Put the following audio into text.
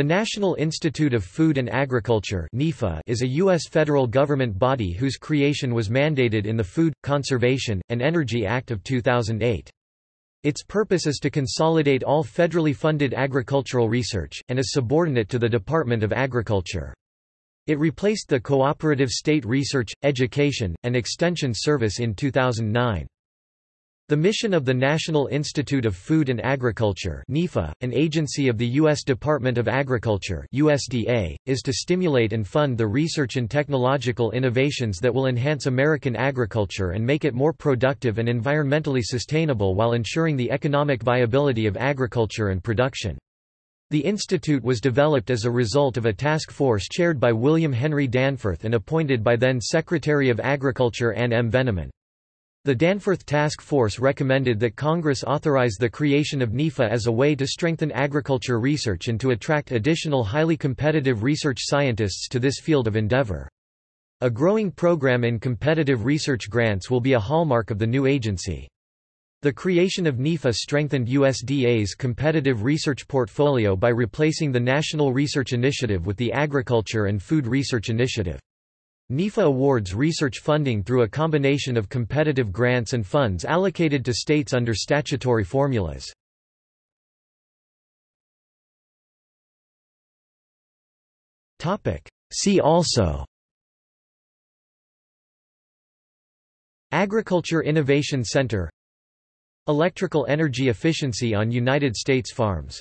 The National Institute of Food and Agriculture (NIFA) is a U.S. federal government body whose creation was mandated in the Food, Conservation, and Energy Act of 2008. Its purpose is to consolidate all federally funded agricultural research, and is subordinate to the Department of Agriculture. It replaced the Cooperative State Research, Education, and Extension Service in 2009. The mission of the National Institute of Food and Agriculture (NIFA), an agency of the U.S. Department of Agriculture (USDA), is to stimulate and fund the research and technological innovations that will enhance American agriculture and make it more productive and environmentally sustainable while ensuring the economic viability of agriculture and production. The institute was developed as a result of a task force chaired by William Henry Danforth and appointed by then Secretary of Agriculture Ann M. Veneman. The Danforth Task Force recommended that Congress authorize the creation of NIFA as a way to strengthen agriculture research and to attract additional highly competitive research scientists to this field of endeavor. A growing program in competitive research grants will be a hallmark of the new agency. The creation of NIFA strengthened USDA's competitive research portfolio by replacing the National Research Initiative with the Agriculture and Food Research Initiative. NIFA awards research funding through a combination of competitive grants and funds allocated to states under statutory formulas. See also: Agriculture Innovation Center, Electrical energy efficiency on United States farms,